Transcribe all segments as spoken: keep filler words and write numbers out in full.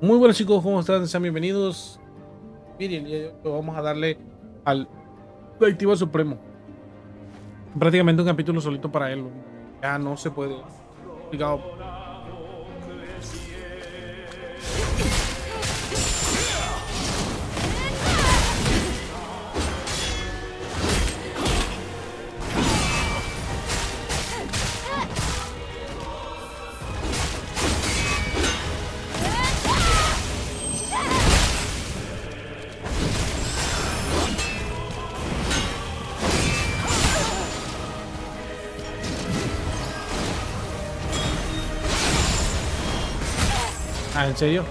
Muy buenos chicos, ¿cómo están? Sean bienvenidos. Miren, el día de hoy vamos a darle al Naytiba Supremo. Prácticamente un capítulo solito para él. Ya no se puede. Complicado. Ah, ¿en serio?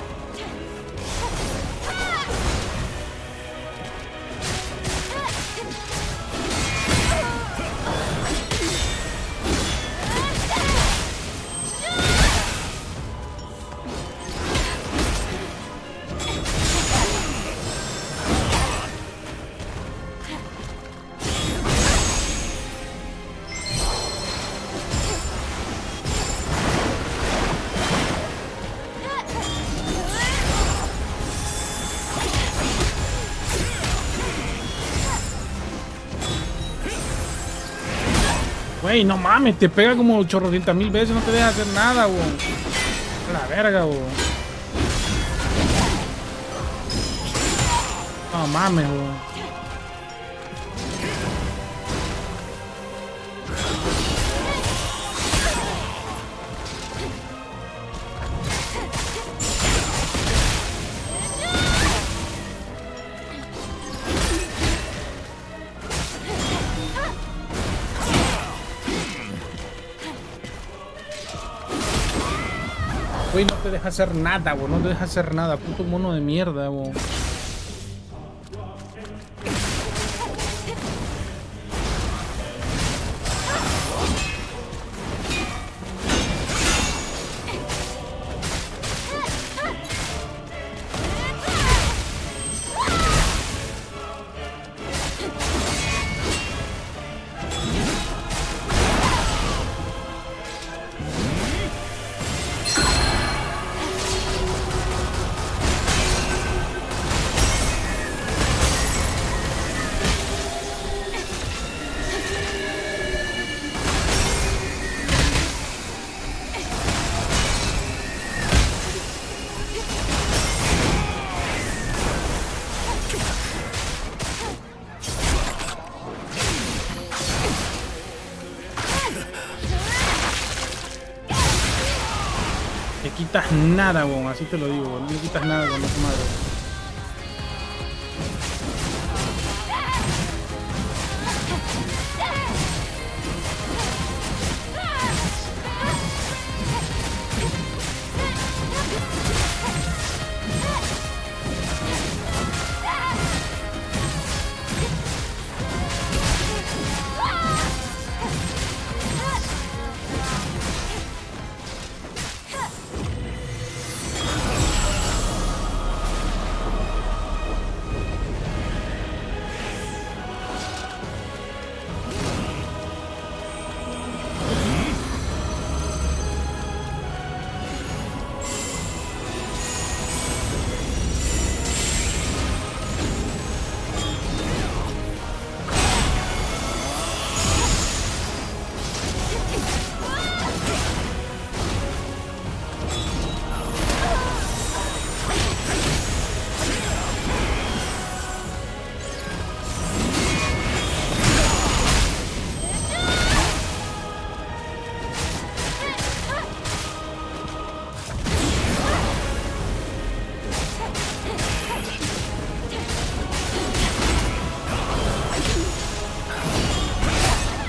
Güey, no mames, te pega como chorrocientas mil veces, no te deja hacer nada, güey. La verga, güey. No mames, güey. Güey, no te deja hacer nada, güey. No te deja hacer nada. Puto mono de mierda, güey. No quitas nada, bon, así te lo digo, bon. No quitas nada con los madres.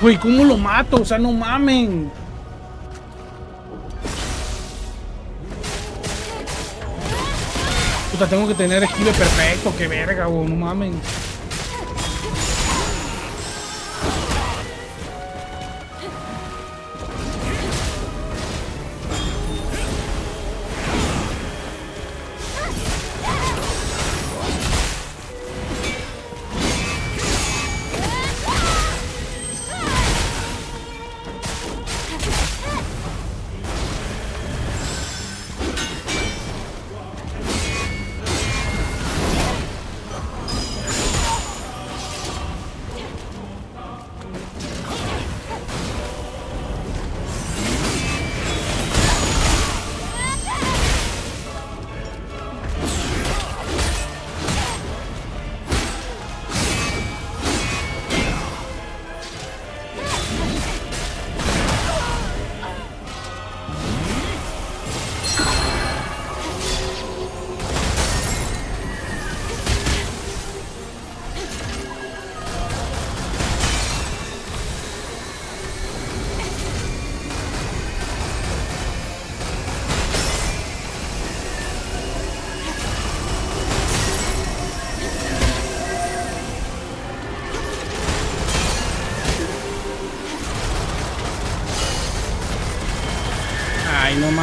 Güey, ¿cómo lo mato? O sea, no mamen. Puta, tengo que tener esquive perfecto. Qué verga, güey, no mamen.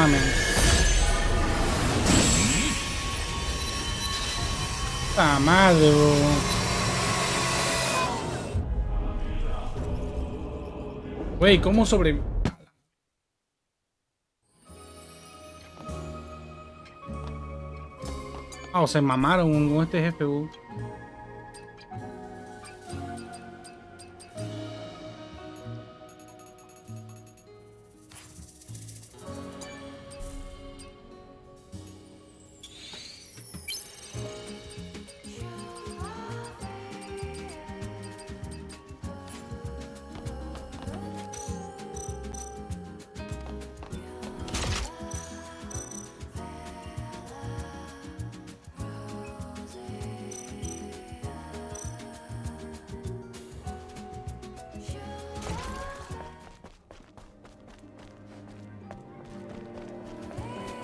Amén. ¡Ah, madre! Güey, ¿cómo sobre...? Ah, o se mamaron con este jefe, güey.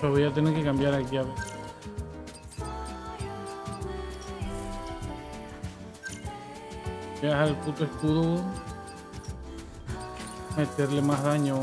Pero voy a tener que cambiar aquí, a ver. Voy a dejar el puto escudo. Meterle más daño.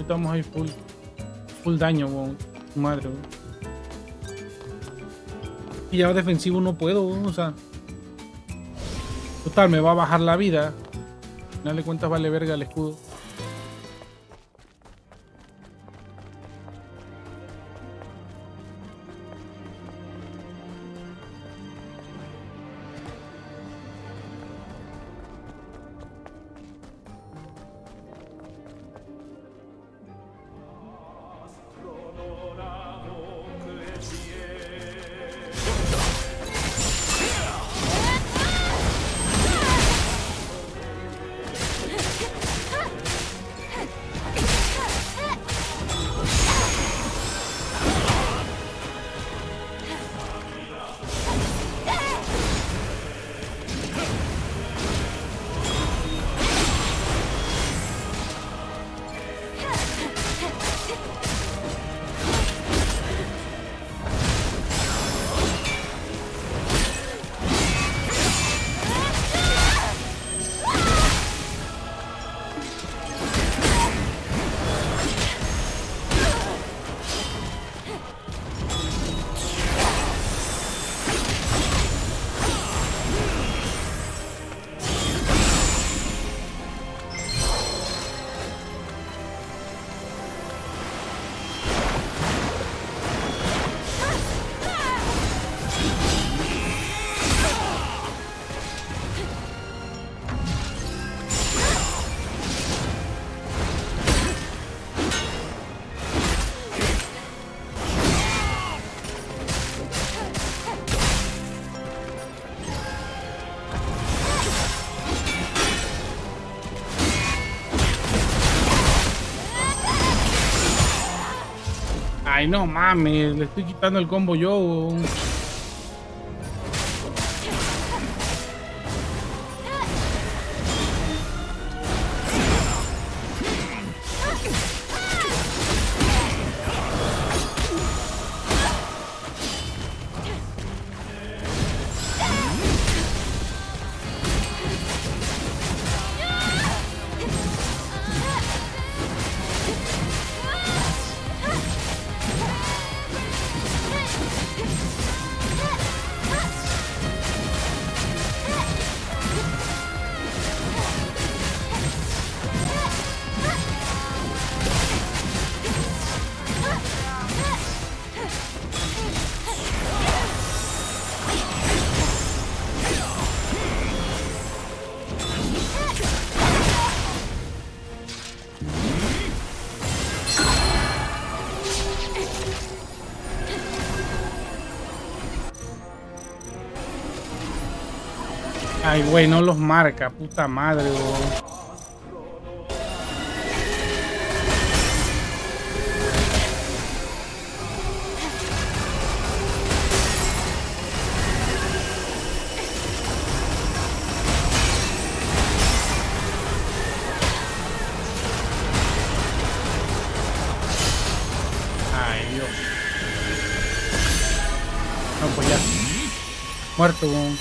Estamos ahí full, full daño, wow. Madre, wow. Y ya defensivo no puedo, wow. O sea, total, me va a bajar la vida. Dale cuentas, vale verga el escudo. Ay, no mames, le estoy quitando el combo yo. Ay, güey, no los marca, puta madre, güey. Muerto, güey.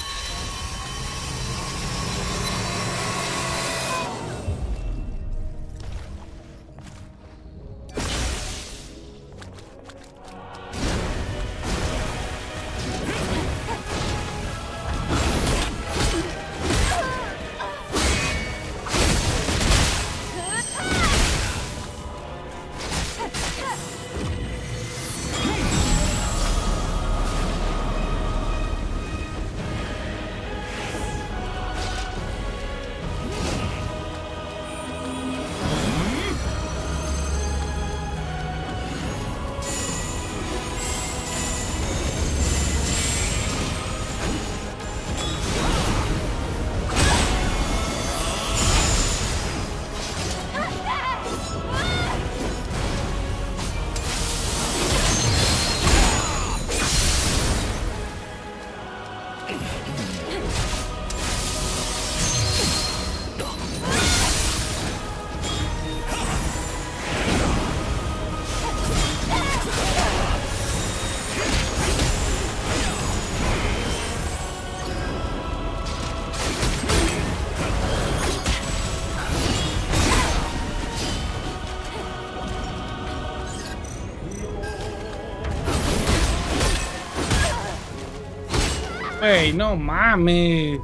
Ey, no mames.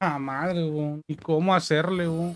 Ah, madre, bo. ¿Y cómo hacerle, bo?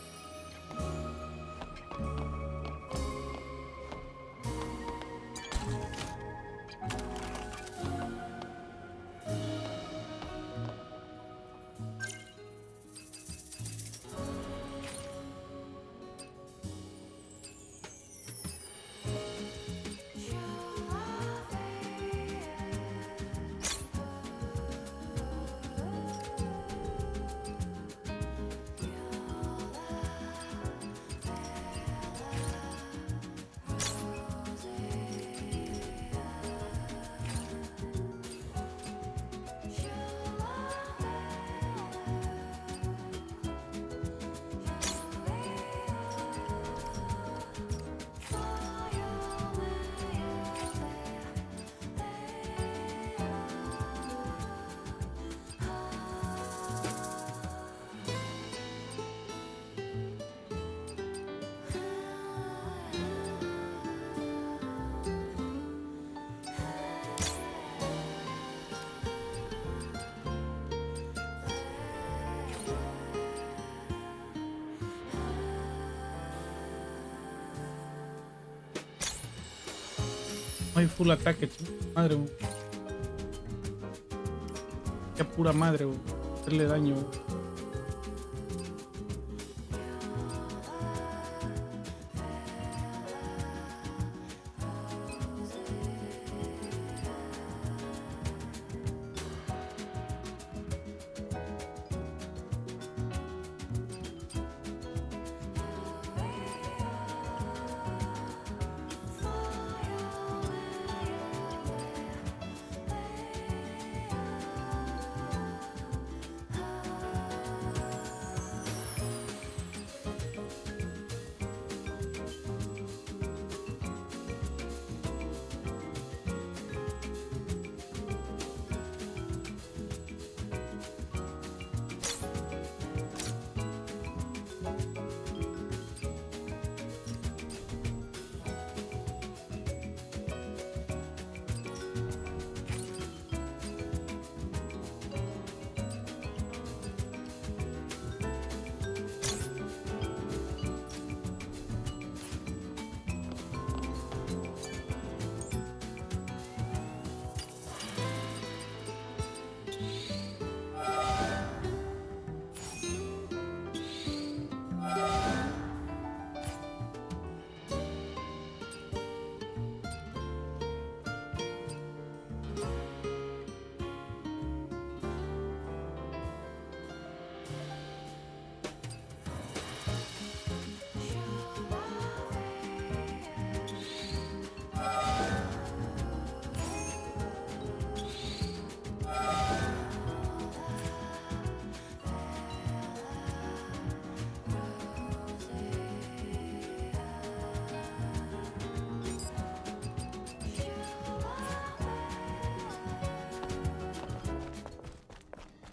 Ay, full ataque, chico. Madre, güey. Qué pura madre, güey. Hacerle daño, güey.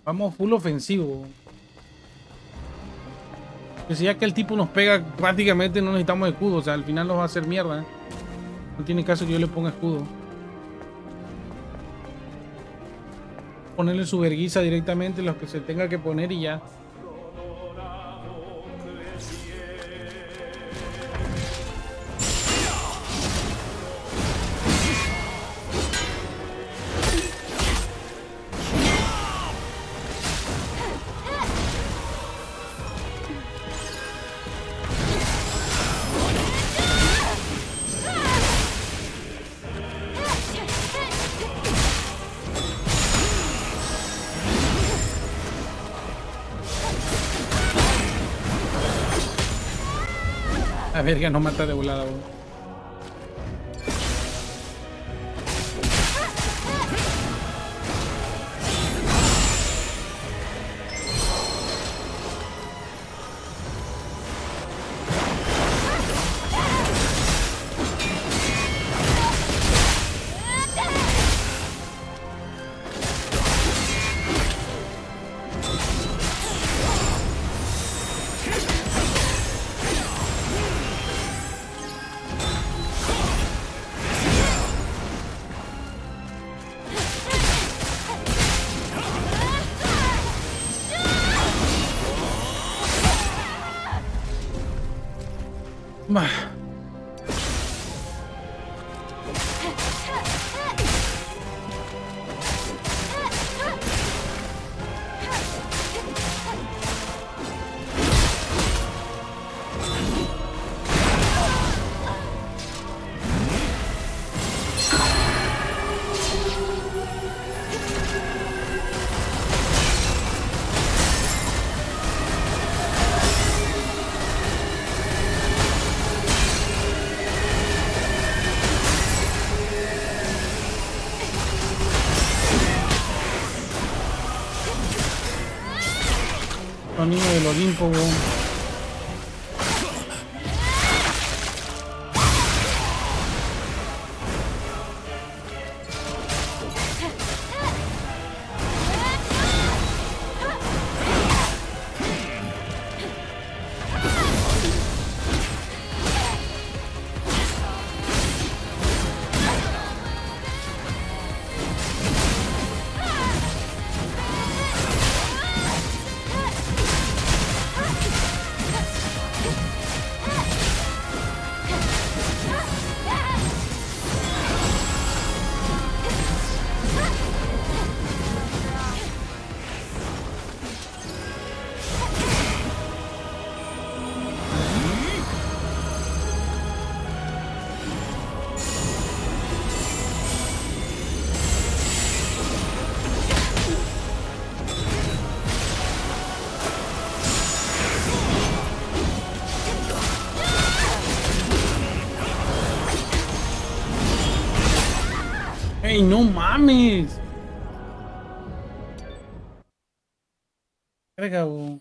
Vamos full ofensivo. Pues si ya que el tipo nos pega, prácticamente no necesitamos escudo. O sea, al final nos va a hacer mierda, ¿eh? No tiene caso que yo le ponga escudo. Ponerle su verguiza directamente, los que se tenga que poner y ya. Verga, no mata de volada, bro. Niño del Olimpo, weón. ¡Ey, no mames! Carga, bo.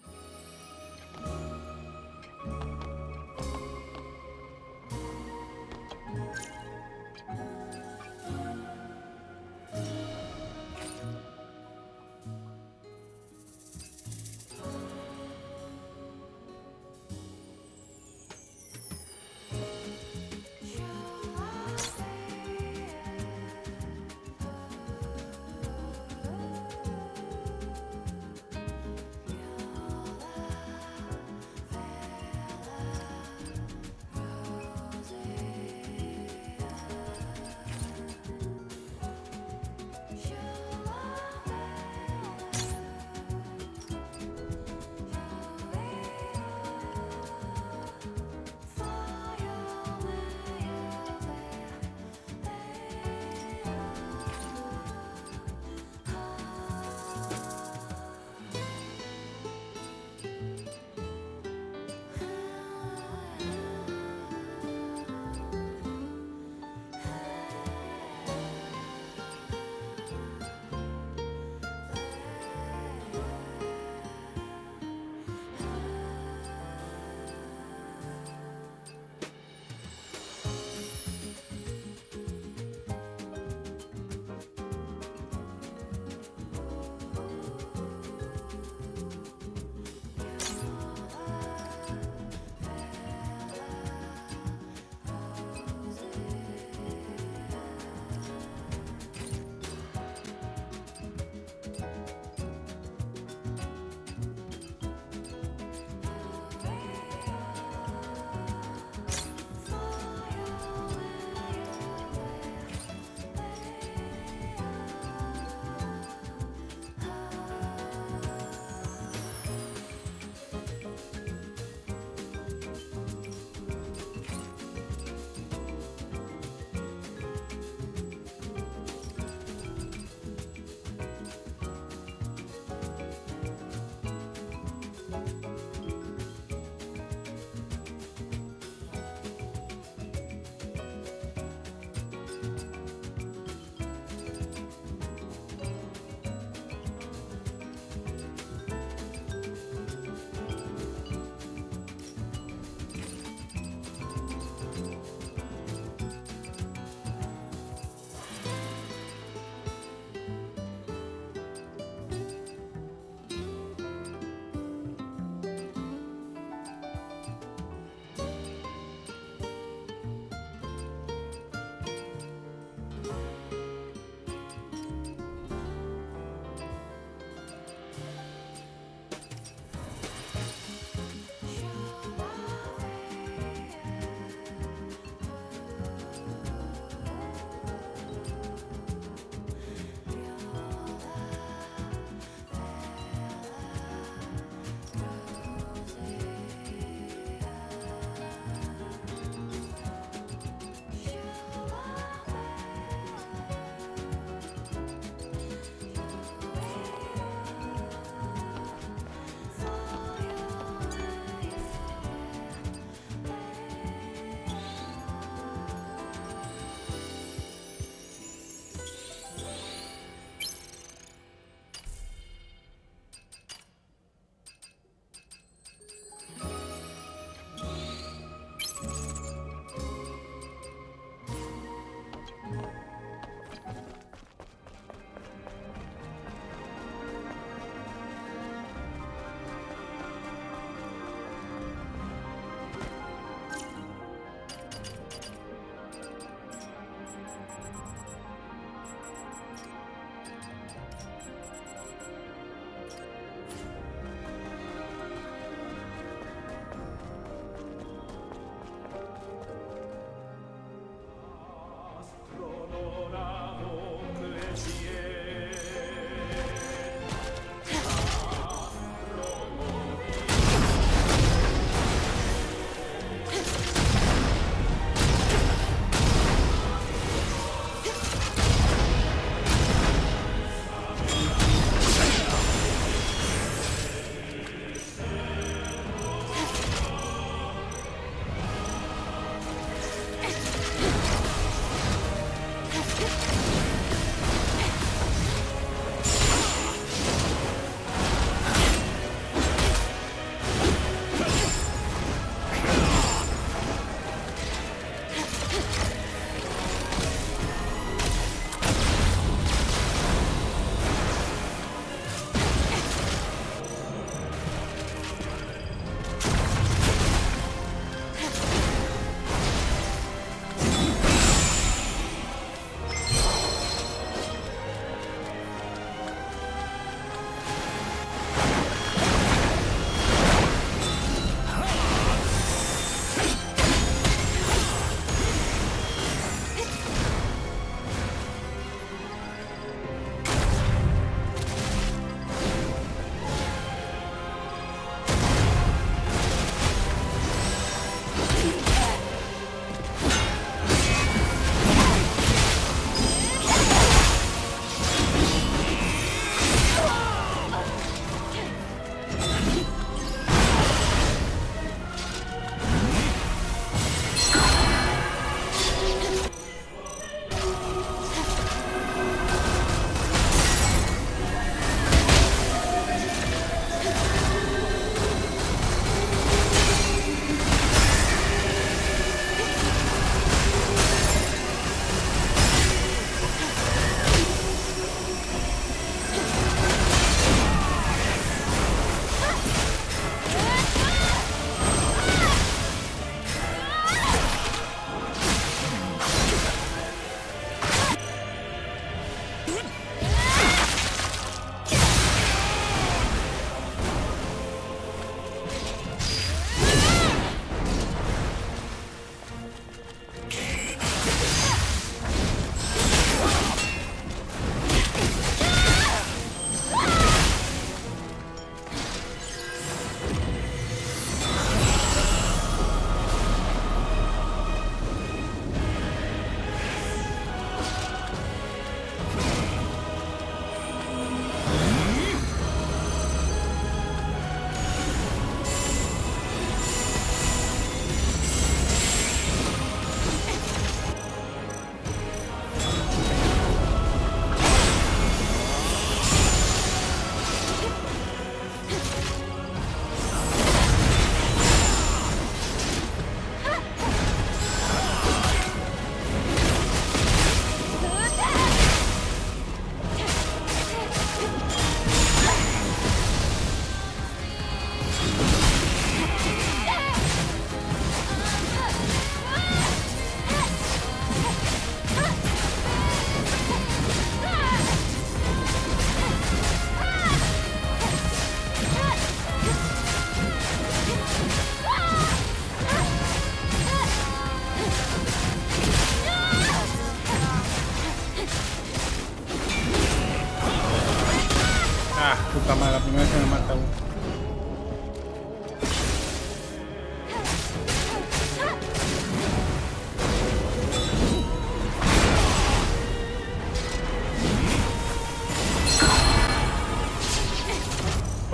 Ah, puta madre, la primera vez que me mata uno.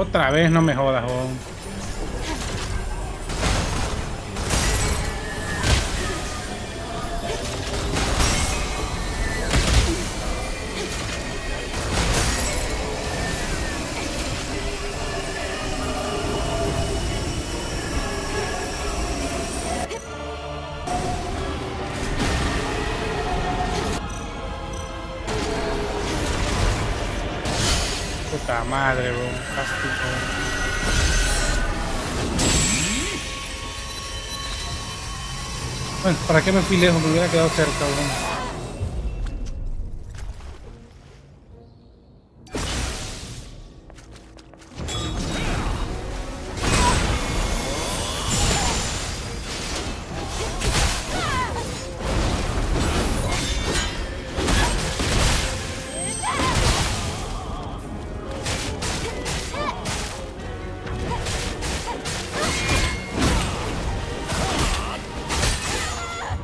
Otra vez, no me jodas, joder. Puta madre, bro, castigo. Bueno, ¿para qué me fui lejos? Me hubiera quedado cerca, bro.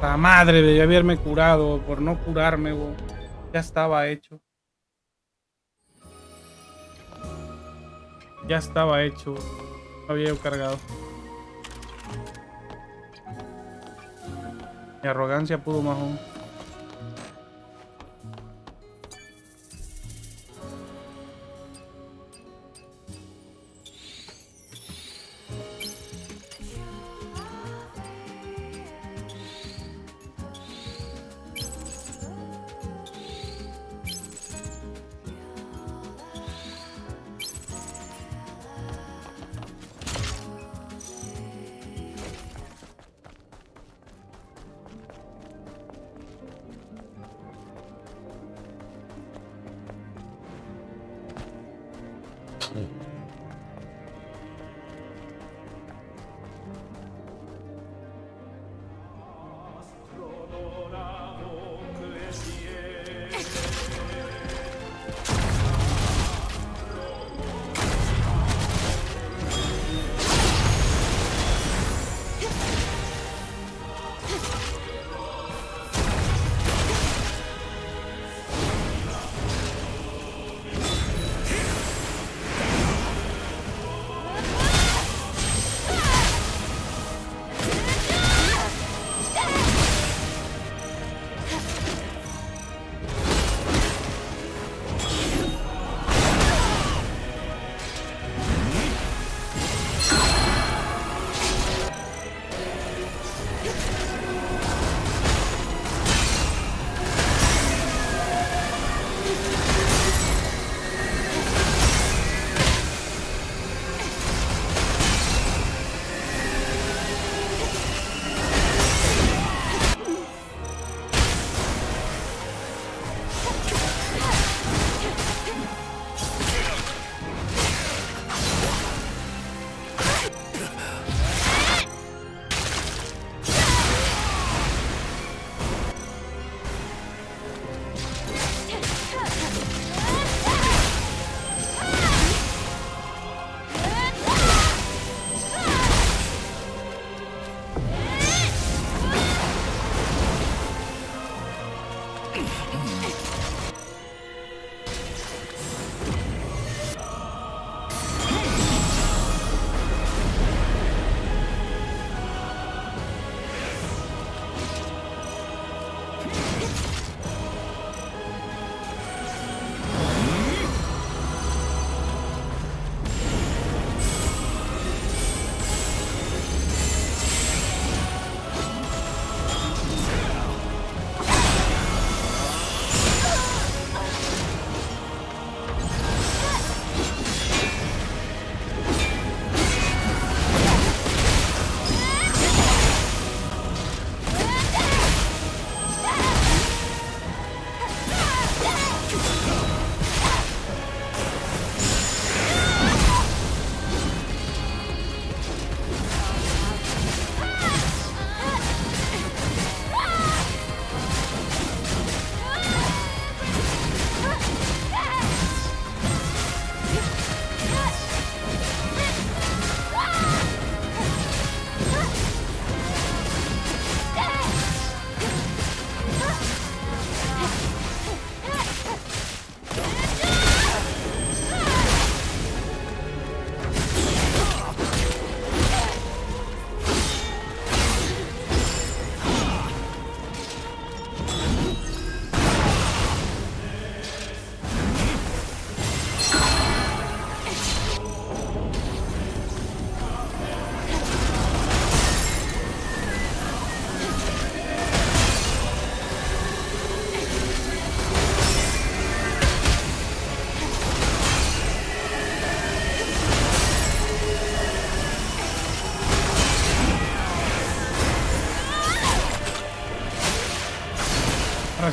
La madre, debí haberme curado. Por no curarme, bo. Ya estaba hecho. Ya estaba hecho. Bo. No había yo cargado. Mi arrogancia pudo más aún.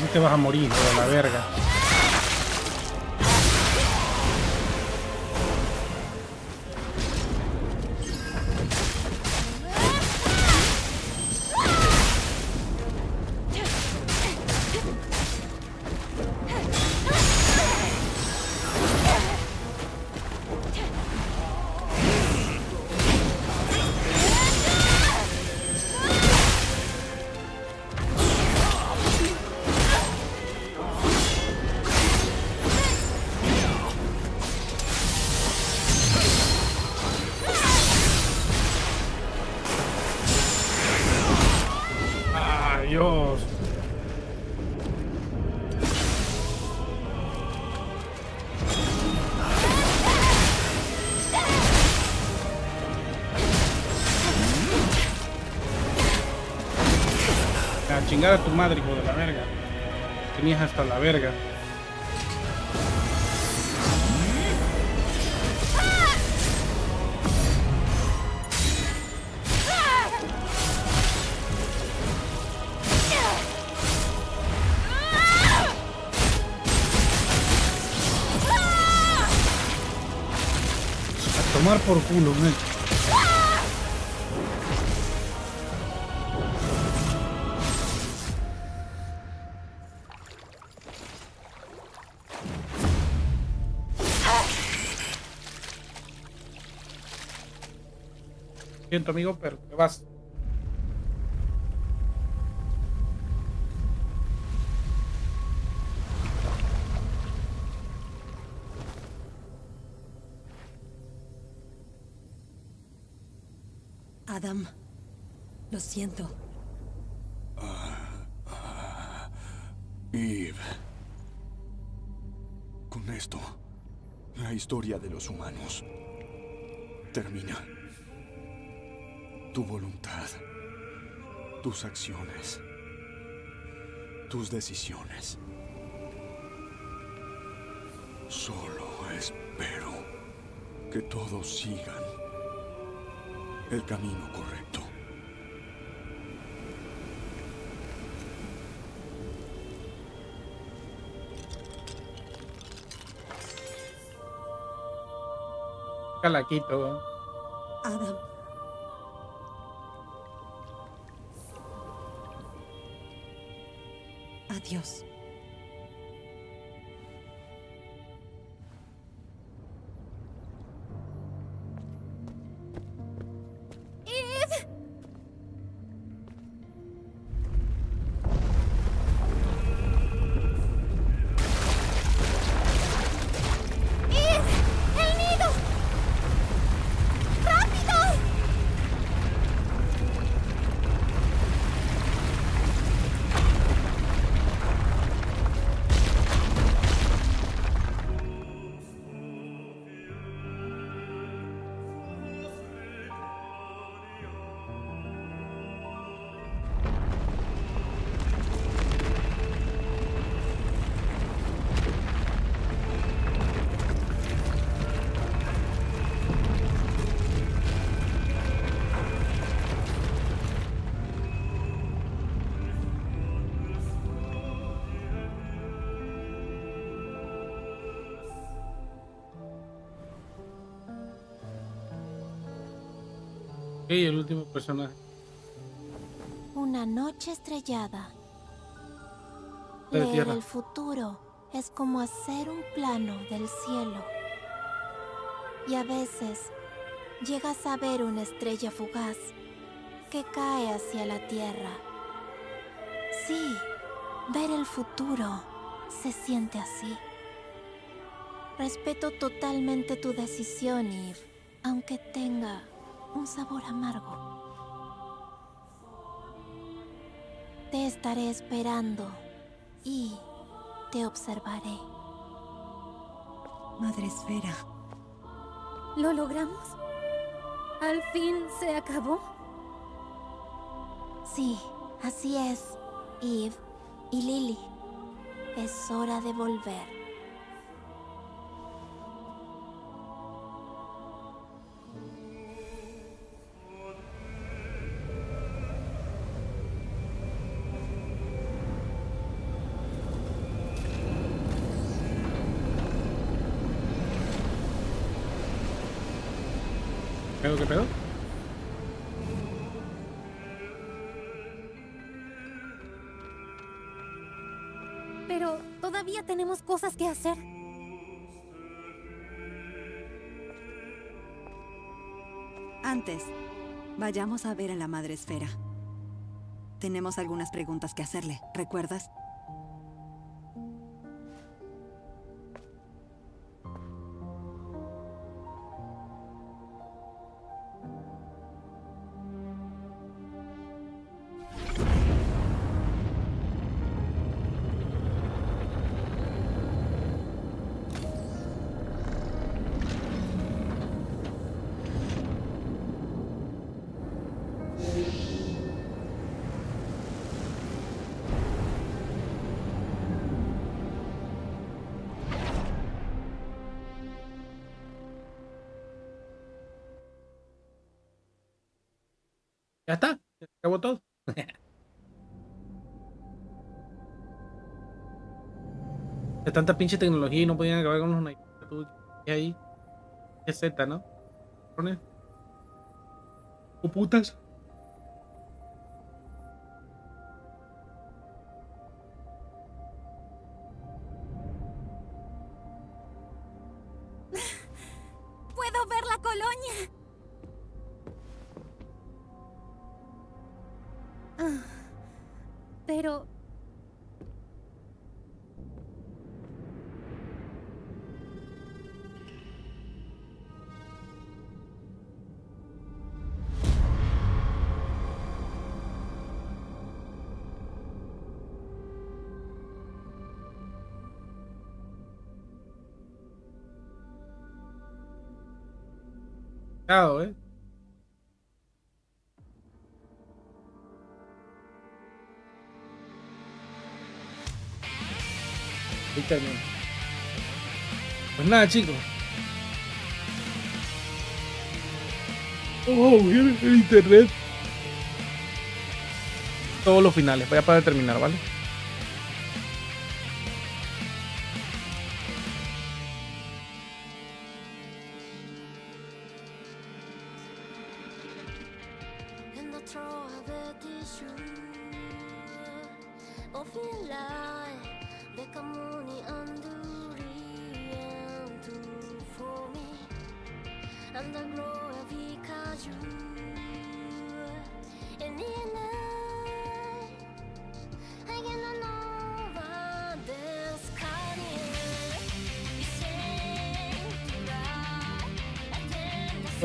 así te vas a morir, de la verga. Chingar a tu madre, hijo de la verga. Tenías hasta la verga. A tomar por culo, güey. Siento, amigo, pero te vas. Adam, lo siento. Uh, uh, Eve. Con esto, la historia de los humanos termina. Tu voluntad, tus acciones, tus decisiones. Solo espero que todos sigan el camino correcto. Calaquito. Adam. Dios. Eve. Eve, el nido. Rápido. El último personaje. Una noche estrellada. Leer el futuro es como hacer un plano del cielo. Y a veces llegas a ver una estrella fugaz que cae hacia la tierra. Sí, ver el futuro se siente así. Respeto totalmente tu decisión, Eve, aunque tenga un sabor amargo. Te estaré esperando y te observaré. Madre Esfera. ¿Lo logramos? ¿Al fin se acabó? Sí, así es, Eve y Lily. Es hora de volver. ¿Qué pedo? ¿Qué pedo? Pero todavía tenemos cosas que hacer. Antes, vayamos a ver a la Madre Esfera. Tenemos algunas preguntas que hacerle, ¿recuerdas? Ya está, se acabó todo. De tanta pinche tecnología y no podían acabar con los Naytiba. ¿Qué ahí? ¿Qué Z, no? ¿Pone? ¿O putas? ¡Puedo ver la colonia! Pero... Claro, ¿eh? Pues nada, chicos. Oh, el internet. Todos los finales, vaya para terminar, ¿vale?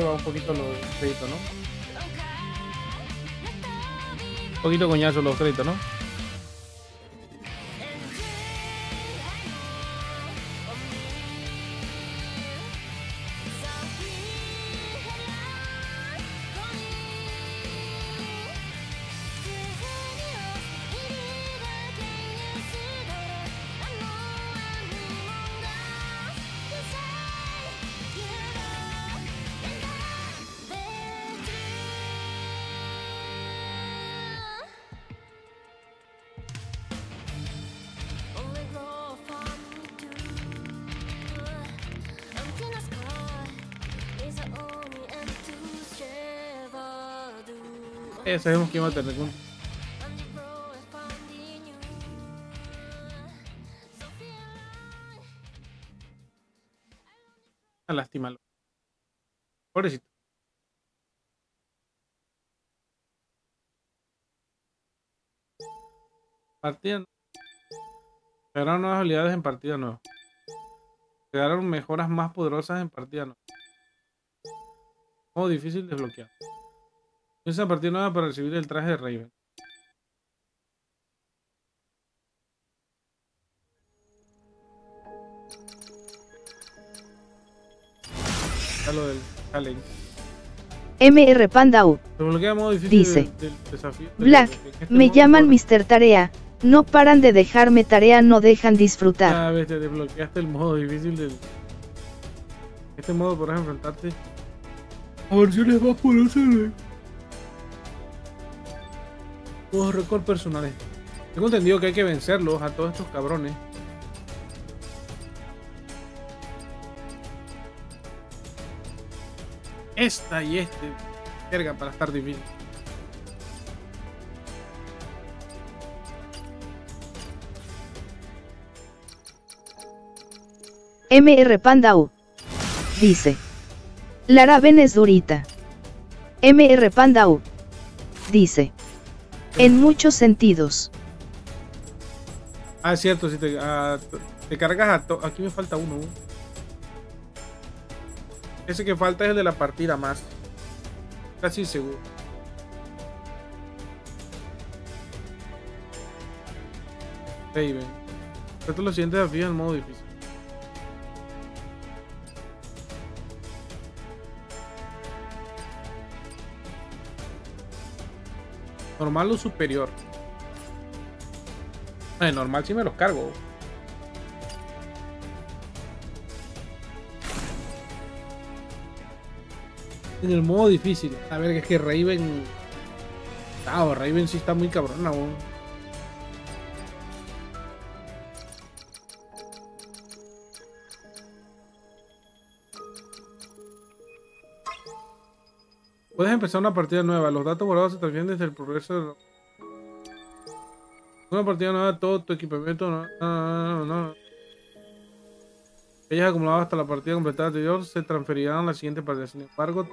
Un poquito los créditos, ¿no? Un poquito coñazo los créditos, ¿no? Eh, sabemos que iba a tener un... Una lástima. Pobrecito. Partida nueva. Crearon nuevas habilidades en partida nueva. Crearon mejoras más poderosas en partida nueva. Modo difícil desbloqueado. Comienza a partir nueva para recibir el traje de Raven. Está lo del challenge. M R Pandau dice: del, del desafío, Black, del, este me llaman mister Tarea. No paran de dejarme tarea, no dejan disfrutar. Ah, ves, te desbloqueaste el modo difícil del. Este modo podrás enfrentarte a versiones más poderosas. Todos récords personales. Tengo entendido que hay que vencerlos a todos estos cabrones. Esta y este. Verga, para estar difícil. M R Panda U dice: Lara Ben es durita. M R Panda U dice: en muchos sentidos. Ah, es cierto, si te, ah, te cargas a to aquí me falta uno. Uh. Ese que falta es el de la partida más. Casi seguro. Ahí ven. Estos los siguientes desafíos en modo difícil. Normal o superior. Ay, normal si me los cargo. En el modo difícil. A ver, es que Raven... Claro, Raven sí está muy cabrona, bo. Puedes empezar una partida nueva. Los datos guardados se transfieren desde el progreso de... Una partida nueva, todo tu equipamiento, no, no, no, no. Ellas acumuladas hasta la partida completada anterior se transferirán a la siguiente partida. Sin embargo,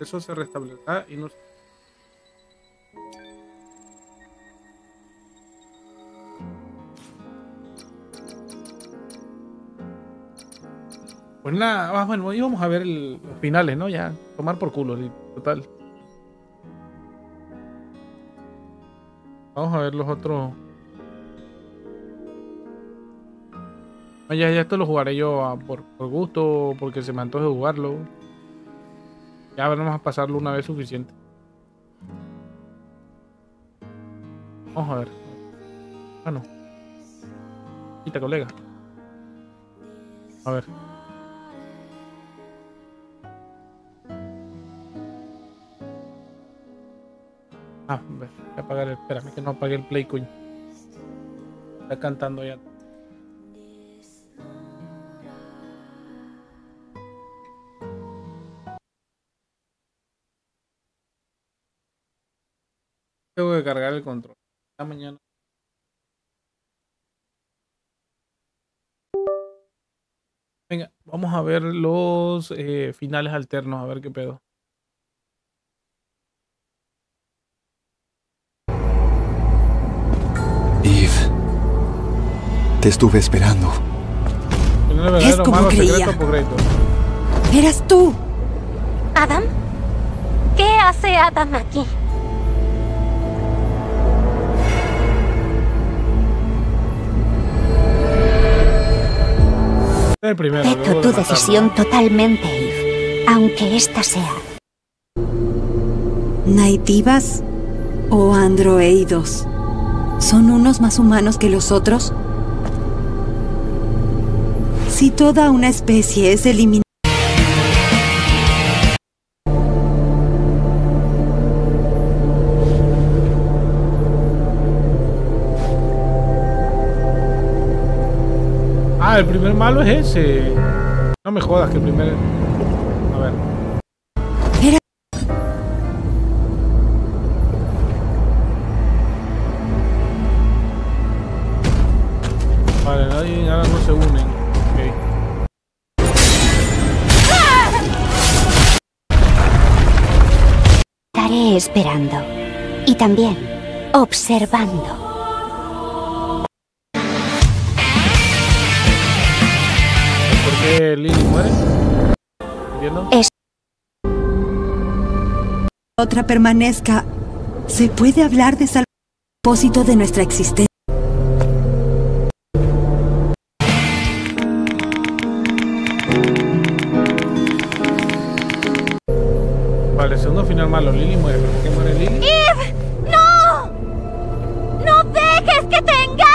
eso se restablecerá y no se... Pues nada, bueno, íbamos a ver el, los finales, ¿no? Ya, tomar por culo, total. Vamos a ver los otros... Ya, ya esto lo jugaré yo a, por, por gusto, porque se me antoje jugarlo. Ya vamos a pasarlo una vez suficiente. Vamos a ver. Ah, no. Quita, colega. A ver. Ah, a ver, voy a apagar el... Espérame que no apague el play, coño. Está cantando ya. Tengo que cargar el control. Hasta mañana. Venga, vamos a ver los eh, finales alternos, a ver qué pedo. Eve, te estuve esperando. Es como creía. Eras tú. ¿Adam? ¿Qué hace Adam aquí? El primero. Respeto tu decisión totalmente, Eve, aunque esta sea. ¿Naytibas o androidos? ¿Son unos más humanos que los otros? Si toda una especie es eliminada... Ah, el primer malo es ese. No me jodas que el primer... A ver. Era... Vale, nadie, ahora no se unen. Okay. Estaré esperando. Y también observando. Lily muere. ¿Entiendo? Es... Otra permanezca. ¿Se puede hablar de salvar el propósito de nuestra existencia? Vale, segundo final malo. Lily muere. ¿Por qué muere Lily? ¡Eve! ¡No! ¡No dejes que te engañe!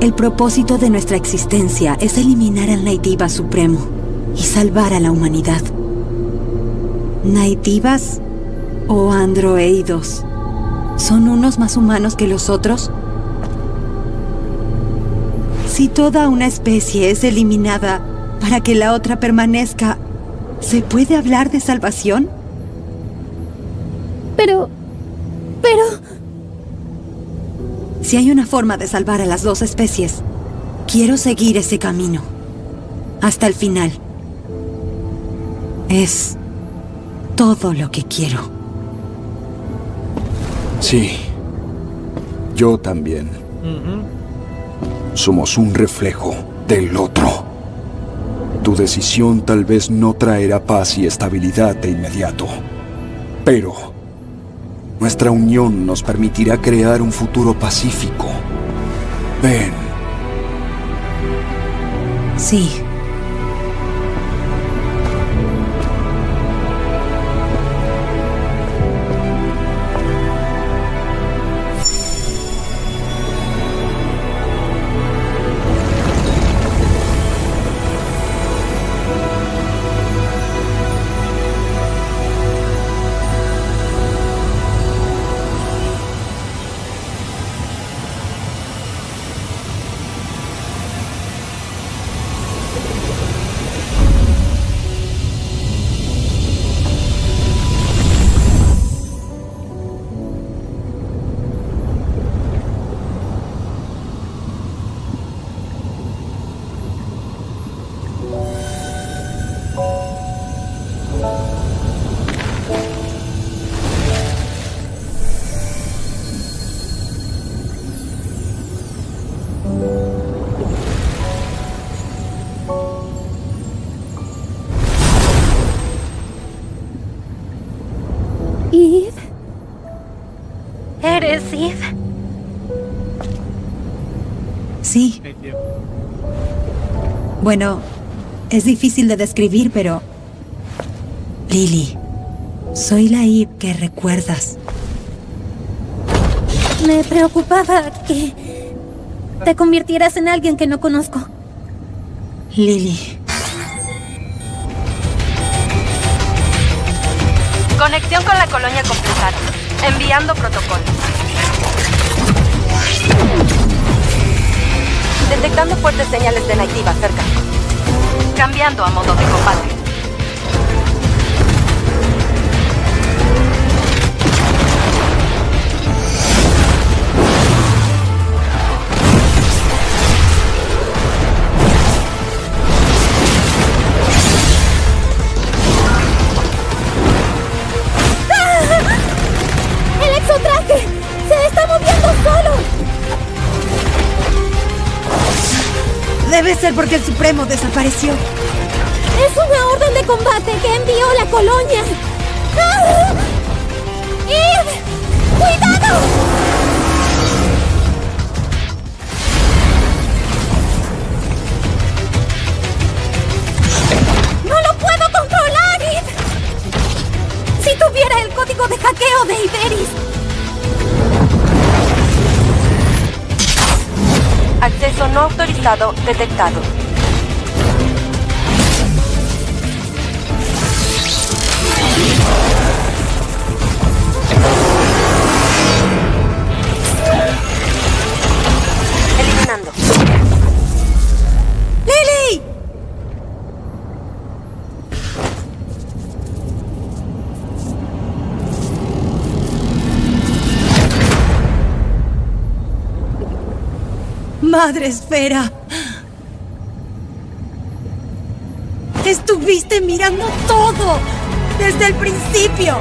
El propósito de nuestra existencia es eliminar al Naytiba Supremo y salvar a la humanidad. ¿Naytibas o androidos? ¿Son unos más humanos que los otros? Si toda una especie es eliminada... para que la otra permanezca, ¿se puede hablar de salvación? Pero... pero... Si hay una forma de salvar a las dos especies, quiero seguir ese camino. Hasta el final. Es... todo lo que quiero. Sí. Yo también. Uh-huh. Somos un reflejo del otro. Tu decisión tal vez no traerá paz y estabilidad de inmediato, pero nuestra unión nos permitirá crear un futuro pacífico. Ven. Sí. Sí. Bueno, es difícil de describir, pero... Lily, soy la Eve que recuerdas. Me preocupaba que te convirtieras en alguien que no conozco. Lily. Conexión con la colonia completada. Enviando protocolo. Detectando fuertes señales de Naytiba cerca. Cambiando a modo de combate. ¡Ah! ¡El exotraje! ¡Se está moviendo solo! Debe ser porque el Supremo desapareció. Es una orden de combate que envió la colonia. ¡Ah! ¡Eve! ¡Cuidado! ¡No lo puedo controlar, Eve! Si tuviera el código de hackeo de Iberis. Acceso no autorizado detectado. Eliminando. ¡Lily! ¡Madre esfera! ¡Estuviste mirando todo! ¡Desde el principio!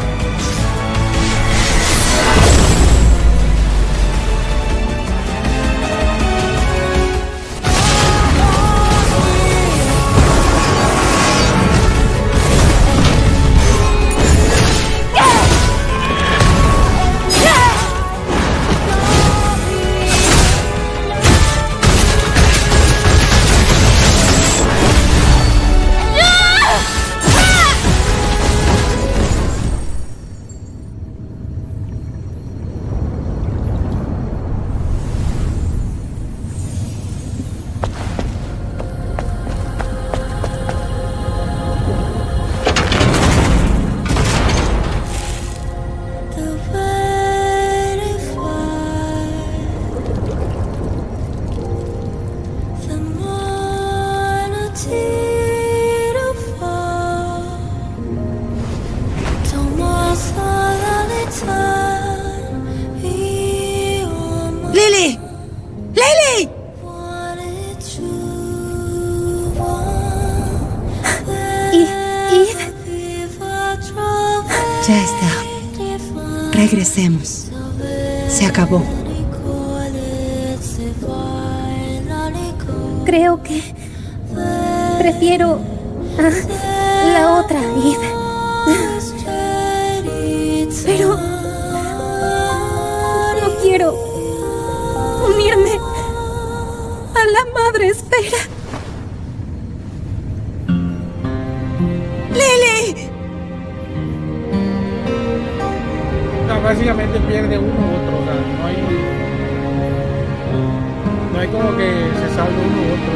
¡Lily! ¡Lily! Eve. Ya está. Regresemos. Se acabó. Creo que prefiero a la otra, Eve. Pero no quiero unirme a la madre espera. ¡Lily! No, básicamente pierde uno u otro, o sea, no hay... No hay como que se salve uno u otro.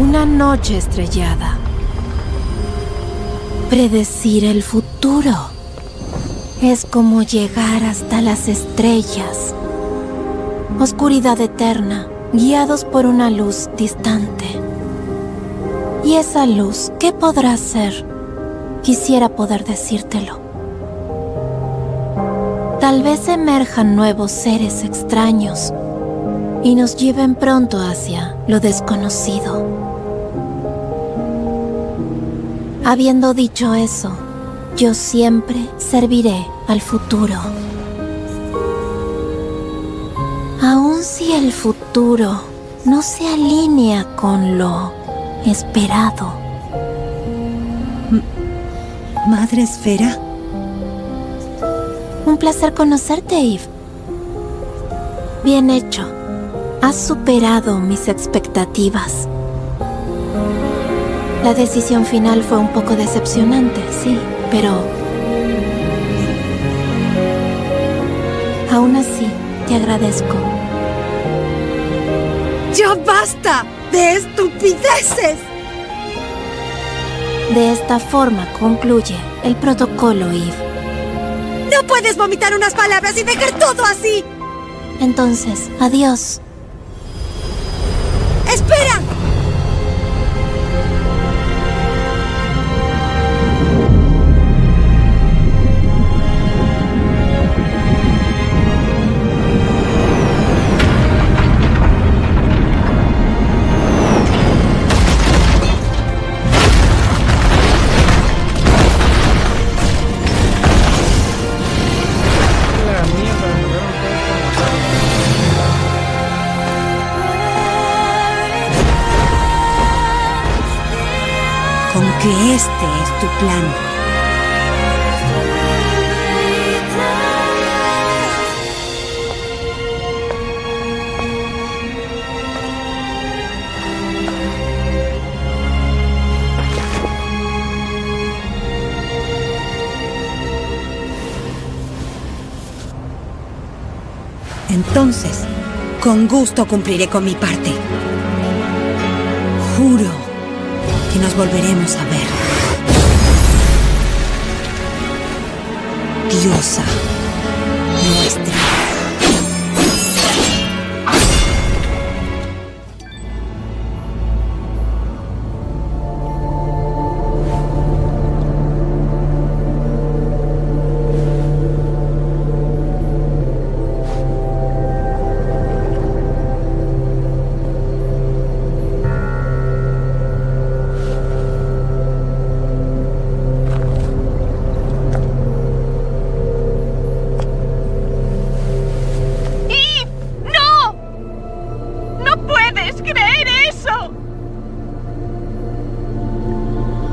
Una noche estrellada. Predecir el futuro es como llegar hasta las estrellas. Oscuridad eterna, guiados por una luz distante. ¿Y esa luz qué podrá ser? Quisiera poder decírtelo. Tal vez emerjan nuevos seres extraños y nos lleven pronto hacia lo desconocido. Habiendo dicho eso, yo siempre serviré al futuro. Aun si el futuro no se alinea con lo esperado. ¿Madre Esfera? Un placer conocerte, Eve. Bien hecho. Has superado mis expectativas. La decisión final fue un poco decepcionante, sí, pero... aún así, te agradezco. ¡Ya basta de estupideces! De esta forma concluye el protocolo, Eve. ¡No puedes vomitar unas palabras y dejar todo así! Entonces, adiós. ¡Espera! Que este es tu plan. Entonces, con gusto cumpliré con mi parte. Juro que nos volveremos a ver. Diosa nuestra.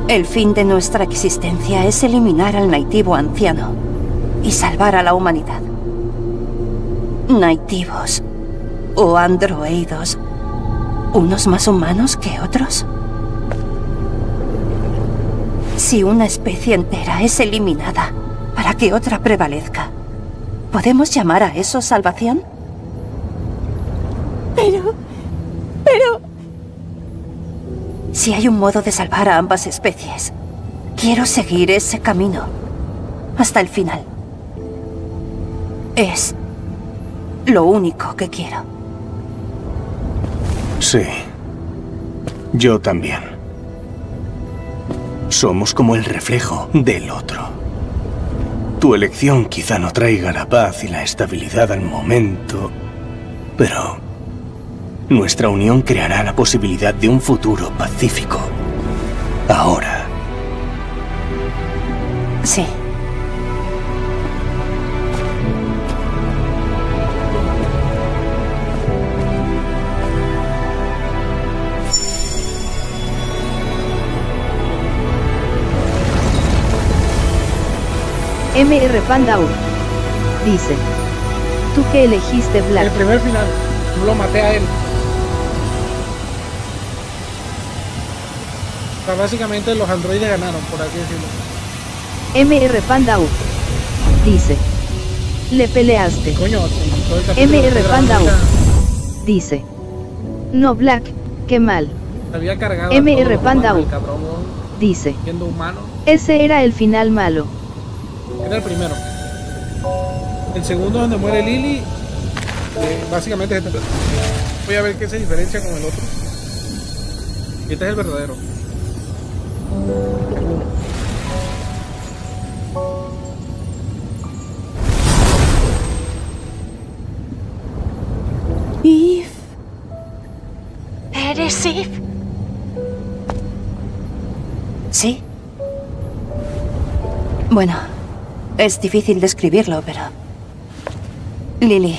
El fin de nuestra existencia es eliminar al Naytibo anciano y salvar a la humanidad. Naytibos o androides, unos más humanos que otros. Si una especie entera es eliminada para que otra prevalezca, ¿podemos llamar a eso salvación? Pero... pero... Si hay un modo de salvar a ambas especies, quiero seguir ese camino hasta el final. Es lo único que quiero. Sí. Yo también. Somos como el reflejo del otro. Tu elección quizá no traiga la paz y la estabilidad al momento, pero nuestra unión creará la posibilidad de un futuro pacífico. Ahora. Sí. M R Panda U dice: ¿tú qué elegiste, Black? El primer final, lo maté a él. O sea, básicamente los androides ganaron, por así decirlo. M R Panda U dice: le peleaste. Coño, M R Panda U dice: no, Black, qué mal. Había cargado M R Panda U dice: ese era el final malo. Era el primero. El segundo, donde muere Lily, eh, básicamente voy a ver qué se diferencia con el otro. Y este es el verdadero. Eve. ¿Eres Eve? Sí. Bueno. Es difícil describirlo, pero... Lily,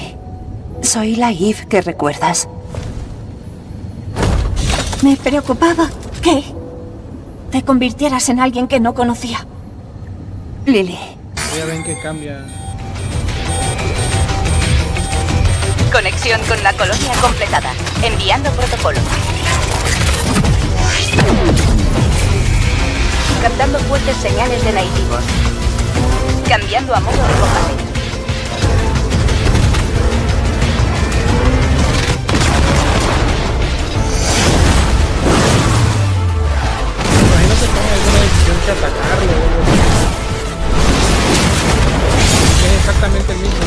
soy la Eve que recuerdas. Me preocupaba que te convirtieras en alguien que no conocía. Lily. Ya ven que cambia. Conexión con la colonia completada. Enviando protocolo. Captando fuertes señales de Naytiba. Cambiando a modo de combate. Imagino que toman alguna decisión que atacarlo o algo así. Es exactamente el mismo.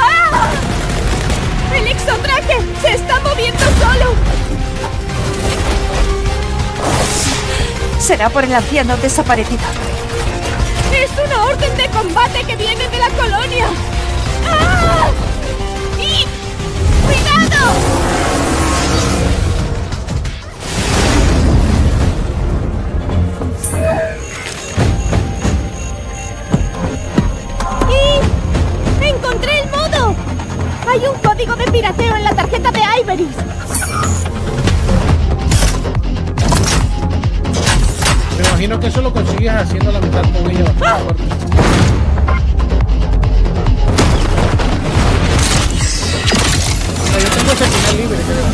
¡Ah! ¡El exotraje se está moviendo solo! Será por el anciano desaparecido. ¡Es una orden de combate que viene de la colonia! ¡Ah! ¡Y... ¡cuidado! ¡Y... ¡encontré el modo! Hay un código de pirateo en la tarjeta de Iveris. Me imagino que eso lo consigues haciendo la mitad con ellos. ¡Ah! O sea, yo tengo ese final libre, creo.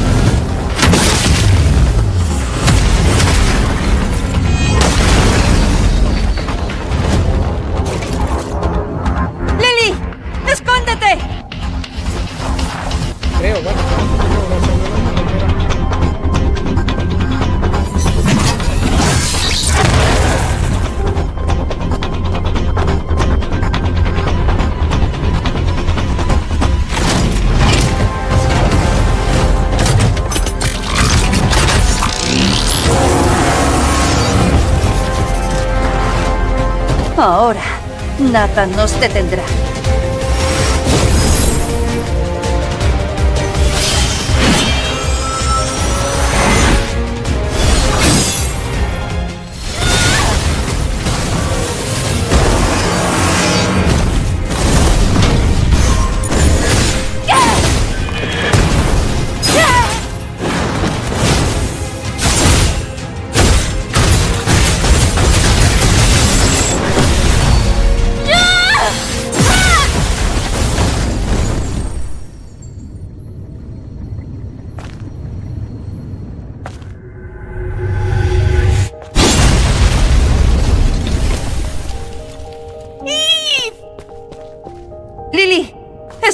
¡Lily! ¡Escóndete! Creo, bueno. Ahora, nada nos detendrá. Ah!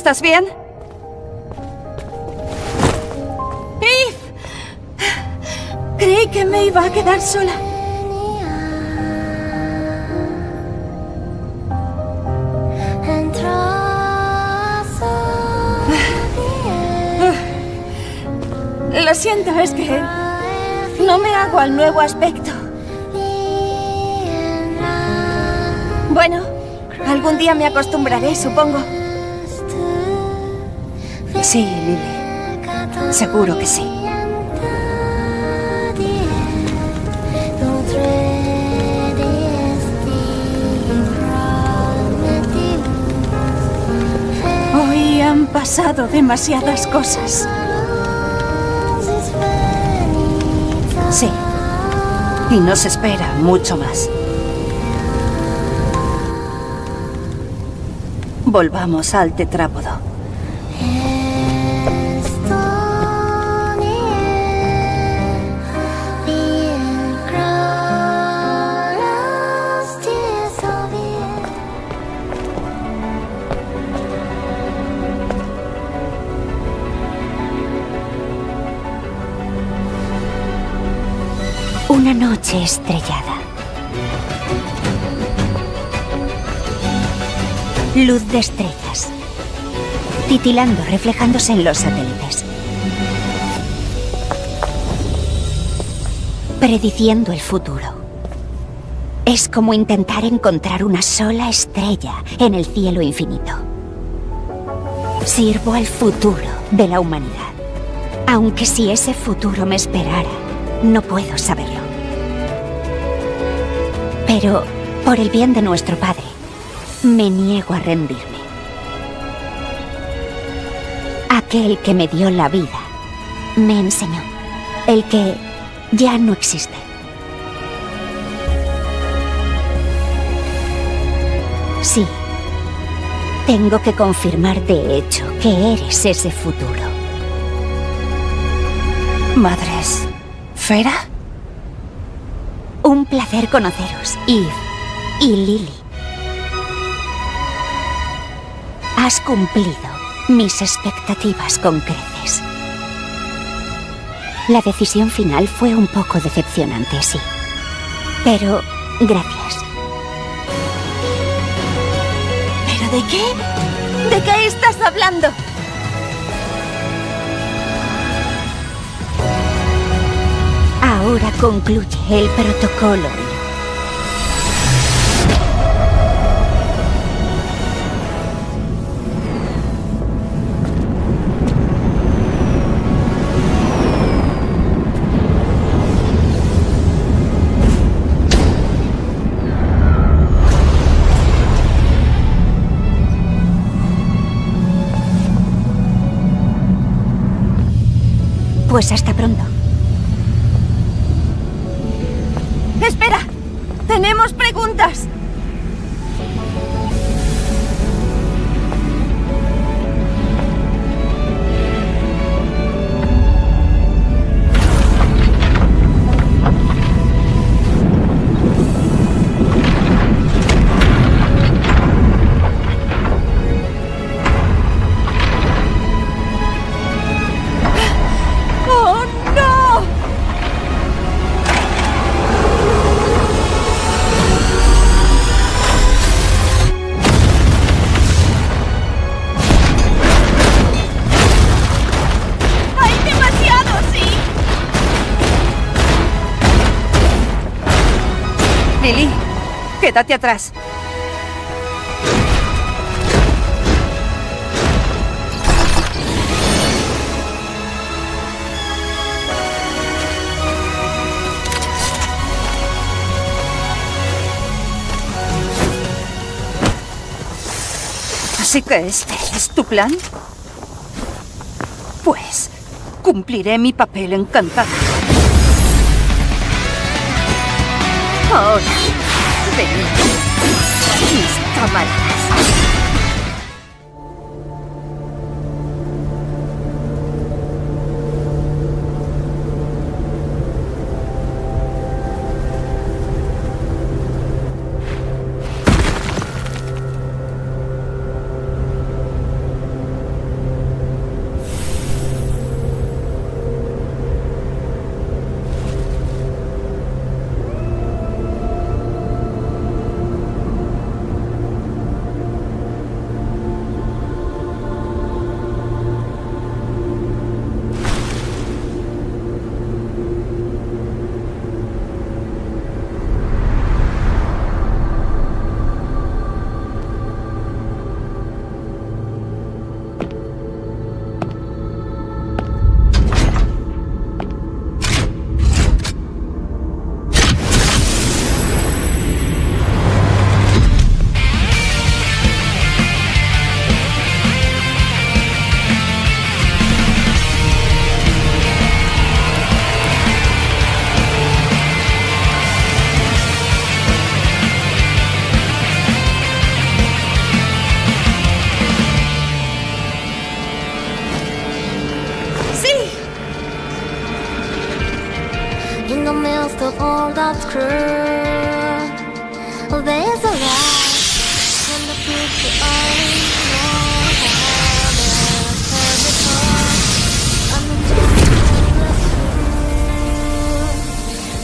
¿Estás bien? ¡Eve! Creí que me iba a quedar sola. Lo siento, es que no me hago al nuevo aspecto. Bueno, algún día me acostumbraré, supongo. Sí, Lily. Seguro que sí. Hoy han pasado demasiadas cosas. Sí. Y nos espera mucho más. Volvamos al tetrápodo. Una noche estrellada. Luz de estrellas, titilando, reflejándose en los satélites. Prediciendo el futuro. Es como intentar encontrar una sola estrella en el cielo infinito. Sirvo al futuro de la humanidad. Aunque si ese futuro me esperara, no puedo saberlo. Pero, por el bien de nuestro padre, me niego a rendirme. Aquel que me dio la vida, me enseñó. El que ya no existe. Sí, tengo que confirmar de hecho que eres ese futuro. Madre esfera. Un placer conoceros, Eve y Lily. Has cumplido mis expectativas con creces. La decisión final fue un poco decepcionante, sí. Pero gracias. ¿Pero de qué? ¿De qué estás hablando? Ahora concluye el protocolo. Pues hasta pronto. ¡Espera! ¡Tenemos preguntas! Quédate atrás. Así que este es tu plan. Pues cumpliré mi papel encantado. Ahora. Mis camaradas. all that's cruel. There's a light and the future only knows how. I'm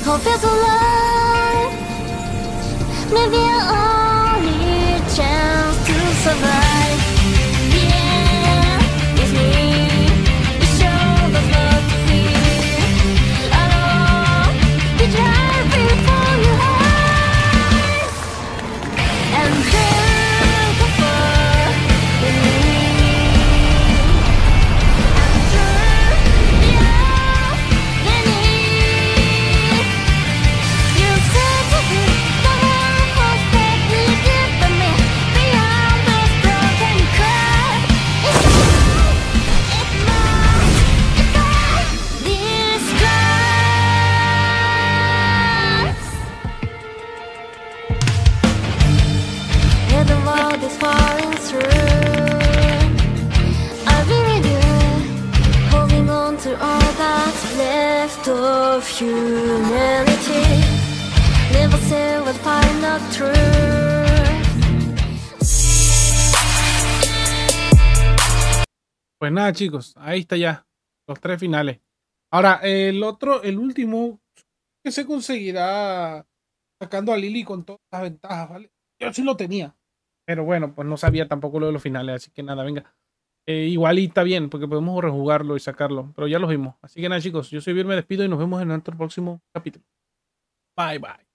just hope is alive. Maybe our only chance to survive. Of humanity, never say we'll find out true. Pues nada, chicos, ahí está ya los tres finales. Ahora el otro, el último que se conseguirá sacando a Lily con todas las ventajas, ¿vale? Yo sí lo tenía, pero bueno, pues no sabía tampoco lo de los finales, así que nada, venga. Eh, igual y está bien, porque podemos rejugarlo y sacarlo, pero ya los vimos. Así que nada, chicos, yo soy Vir, me despido y nos vemos en otro próximo capítulo. Bye, bye.